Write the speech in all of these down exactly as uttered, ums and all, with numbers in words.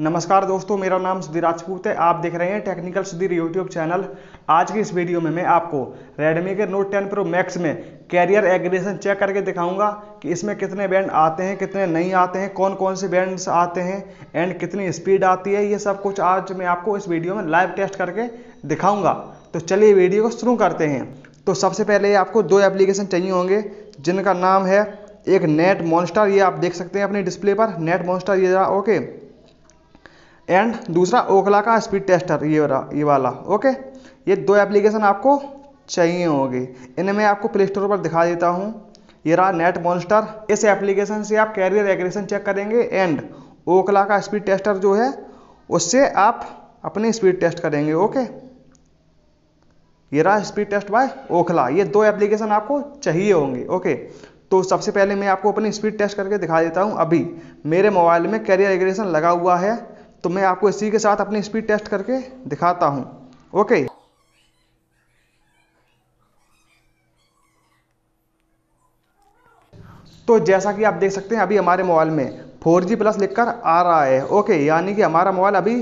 नमस्कार दोस्तों, मेरा नाम सुधीर राजपूत है। आप देख रहे हैं टेक्निकल सुधीर यूट्यूब चैनल। आज की इस वीडियो में मैं आपको रेडमी के नोट टेन प्रो मैक्स में कैरियर एग्रीगेशन चेक करके दिखाऊंगा कि इसमें कितने बैंड आते हैं, कितने नहीं आते हैं, कौन कौन से बैंड्स आते हैं एंड कितनी स्पीड आती है। ये सब कुछ आज मैं आपको इस वीडियो में लाइव टेस्ट करके दिखाऊँगा। तो चलिए वीडियो को शुरू करते हैं। तो सबसे पहले आपको दो एप्लीकेशन चाहिए होंगे जिनका नाम है, एक नेट मॉन्स्टर, ये आप देख सकते हैं अपने डिस्प्ले पर, नेट मॉन्स्टर ये रहा, ओके, एंड दूसरा ओकला का स्पीड टेस्टर ये रहा, ये वाला, ओके। ये दो एप्लीकेशन आपको चाहिए होंगे। इन्हें मैं आपको प्ले स्टोर पर दिखा देता हूँ। ये रहा नेट मॉन्स्टर, इस एप्लीकेशन से आप कैरियर एग्रीगेशन चेक करेंगे एंड ओकला का स्पीड टेस्टर जो है उससे आप अपनी स्पीड टेस्ट करेंगे, ओके। ये रहा स्पीड टेस्ट बाय ओकला। ये दो एप्लीकेशन आपको चाहिए होंगे, ओके। तो सबसे पहले मैं आपको अपनी स्पीड टेस्ट करके दिखा देता हूँ। अभी मेरे मोबाइल में कैरियर एग्रीगेशन लगा हुआ है तो मैं आपको इसी के साथ अपनी स्पीड टेस्ट करके दिखाता हूँ, ओके। तो जैसा कि आप देख सकते हैं अभी हमारे मोबाइल में फोर जी प्लस लिखकर आ रहा है, ओके, यानी कि हमारा मोबाइल अभी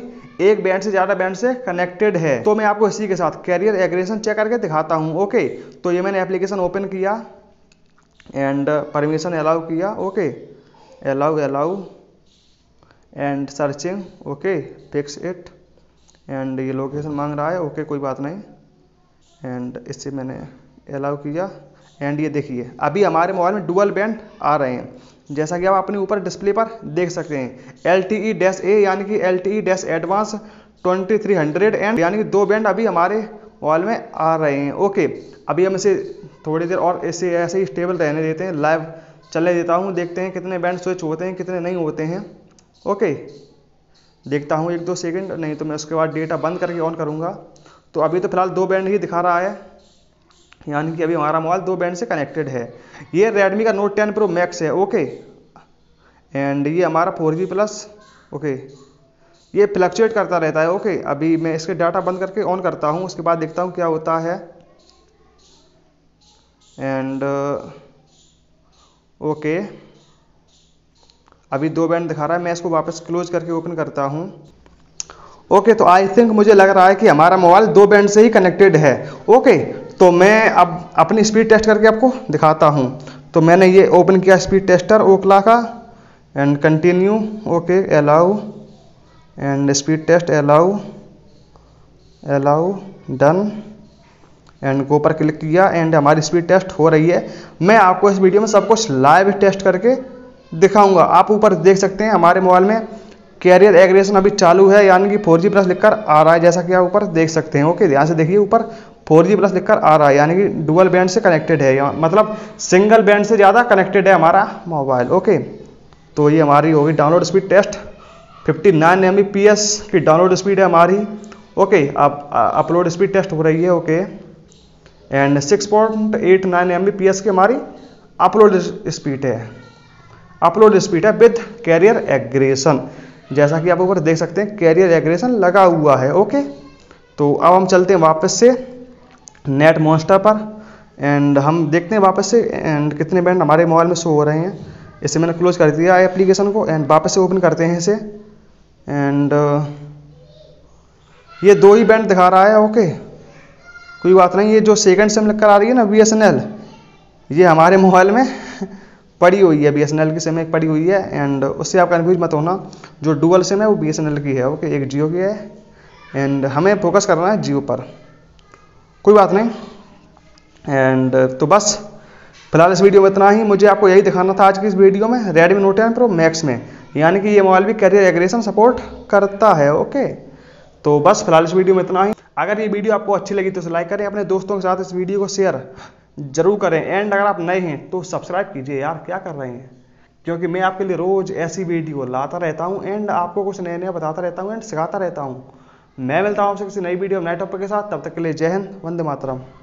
एक बैंड से ज़्यादा बैंड से कनेक्टेड है। तो मैं आपको इसी के साथ कैरियर एग्रीगेशन चेक करके दिखाता हूँ, ओके। तो ये मैंने एप्लीकेशन ओपन किया एंड परमिशन अलाउ किया, okay, allow allow and searching, okay, fix it, and ये लोकेशन मांग रहा है, ओके, कोई बात नहीं, एंड इससे मैंने अलाउ किया। एंड ये देखिए अभी हमारे मोबाइल में डुअल बैंड आ रहे हैं, जैसा कि आप अपने ऊपर डिस्प्ले पर देख सकते हैं, एल टी ई ए यानी कि L T E advance twenty three hundred, and यानी कि दो बैंड अभी हमारे मोबाइल में आ रहे हैं, ओके। अभी हम इसे थोड़ी देर और इसे ऐसे ही स्टेबल रहने देते हैं, लाइव चले देता हूँ, देखते हैं कितने बैंड स्विच होते हैं, कितने नहीं होते हैं, ओके। देखता हूँ एक दो सेकंड, नहीं तो मैं उसके बाद डेटा बंद करके ऑन करूँगा। तो अभी तो फिलहाल दो बैंड ही दिखा रहा है, यानी कि अभी हमारा मोबाइल दो बैंड से कनेक्टेड है। ये रेडमी का नोट टेन प्रो मैक्स है, ओके, एंड ये हमारा फोर जी प्लस, ओके, ये फ्लक्चुएट करता रहता है, ओके। अभी मैं इसके डाटा बंद करके ऑन करता हूँ, उसके बाद देखता हूँ क्या होता है, एंड ओके, अभी दो बैंड दिखा रहा है। मैं इसको वापस क्लोज करके ओपन करता हूँ, ओके। तो आई थिंक मुझे लग रहा है कि हमारा मोबाइल दो बैंड से ही कनेक्टेड है, ओके। तो मैं अब अपनी स्पीड टेस्ट करके आपको दिखाता हूँ। तो मैंने ये ओपन किया स्पीड टेस्टर ओकला का, and continue, okay, allow and speed test, allow allow, done, and go पर क्लिक किया, एंड हमारी स्पीड टेस्ट हो रही है। मैं आपको इस वीडियो में सब कुछ लाइव टेस्ट करके दिखाऊंगा। आप ऊपर देख सकते हैं हमारे मोबाइल में कैरियर एग्रीगेशन अभी चालू है, यानी कि फोर जी प्लस लिखकर आ रहा है, जैसा कि आप ऊपर देख सकते हैं, ओके। ध्यान से देखिए, ऊपर फोर जी प्लस लिखकर आ रहा है, यानी कि डुअल बैंड से कनेक्टेड है, मतलब सिंगल बैंड से ज़्यादा कनेक्टेड है हमारा मोबाइल, ओके। तो ये हमारी होगी download speed test, fifty nine M B P S की डाउनलोड स्पीड है हमारी, ओके। अब अपलोड स्पीड टेस्ट हो रही है, okay, and six point eight nine M B P S की हमारी अपलोड स्पीड है, अपलोड स्पीड है विद कैरियर एग्रीगेशन, जैसा कि आप ऊपर देख सकते हैं कैरियर एग्रीगेशन लगा हुआ है, ओके। तो अब हम चलते हैं वापस से नेट मॉन्स्टर पर, एंड हम देखते हैं वापस से एंड कितने बैंड हमारे मोबाइल में शो हो रहे हैं। इसे मैंने क्लोज कर दिया एप्लीकेशन को, एंड वापस से ओपन करते हैं इसे, एंड ये दो ही बैंड दिखा रहा है, ओके, कोई बात नहीं। ये जो सेकंड सिम लिखकर आ रही है ना, बी एस एन एल, ये हमारे मोबाइल में पड़ी हुई है, बी एस एन एल की सिम एक पड़ी हुई है, एंड उससे आप कन्फ्यूज मत होना। जो डुअल सिम है वो बी एस एन एल की है, ओके, एक जियो की है, एंड हमें फोकस करना है जियो पर, कोई बात नहीं। एंड तो बस फिलहाल इस वीडियो में इतना ही, मुझे आपको यही दिखाना था आज की इस वीडियो में Redmi Note ten Pro Max में, यानी कि ये मोबाइल भी कैरियर एग्रीगेशन सपोर्ट करता है, ओके। तो बस फिलहाल इस वीडियो में इतना ही। अगर ये वीडियो आपको अच्छी लगी तो लाइक करें, अपने दोस्तों के साथ इस वीडियो को शेयर जरूर करें, एंड अगर आप नए हैं तो सब्सक्राइब कीजिए यार, क्या कर रहे हैं, क्योंकि मैं आपके लिए रोज़ ऐसी वीडियो लाता रहता हूँ एंड आपको कुछ नया नया बताता रहता हूँ एंड सिखाता रहता हूँ। मैं मिलता हूँ आपसे किसी नई वीडियो नए टॉपिक के साथ, तब तक के लिए जय हिंद, वंदे मातरम।